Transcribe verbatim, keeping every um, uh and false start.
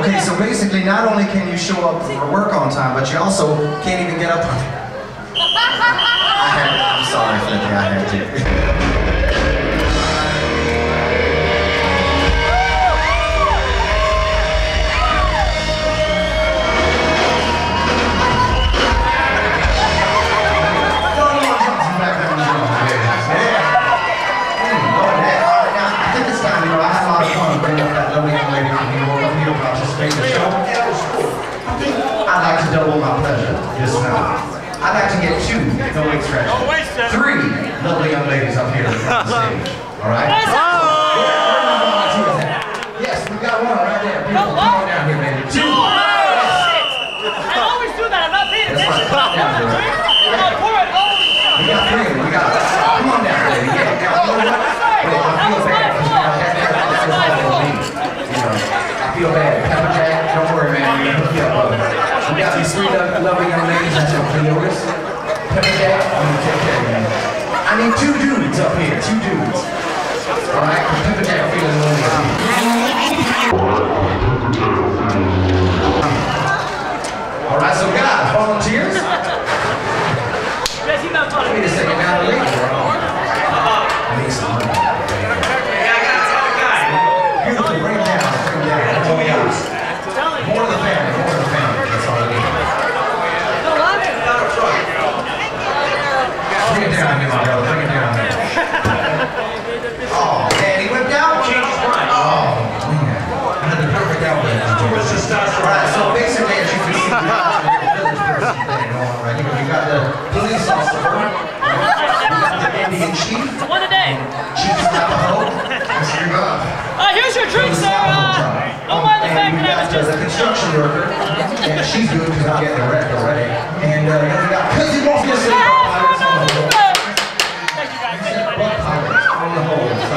Okay, so basically, not only can you show up for work on time, but you also can't even get up on time. I had, I'm sorry, Flippy, I had to. I'd like to get two no wait stretches. Three lovely young ladies up here on the stage. Alright? Yes, we got one right there. People, come on down here, baby. Two! I always do that. I'm not paying attention. We got three. We got Come on down, baby. Yeah, now, you know what? I feel bad. I feel bad. Pepper Jack, don't worry, man. We're going to hook you up, brother. We got these three lovely young ladies up here. Can you notice? Pepper Jack, I'm gonna take care of you. I need two dudes up here, two dudes. All right, Pepper Jack feeling lonely. All right, so guys, volunteers. Wait a second, now the ladies are on. I need some money. Here's the breakdown. Breakdown. More of the family. More of the family. Bring it down here, my brother. Bring it down here. Oh, man, he went down. Oh, man. I had the perfect outfit. All right, so basically, as you can see, you got the police officer, you got the Indian chief, one a day. Chief Navajo. Uh, here's your drink, sir. Uh, don't mind the fact that I was just a construction worker, and she's good because I'm getting wrecked already. And uh, we got Cousin Wolf. Thank you guys, thank you. On the whole.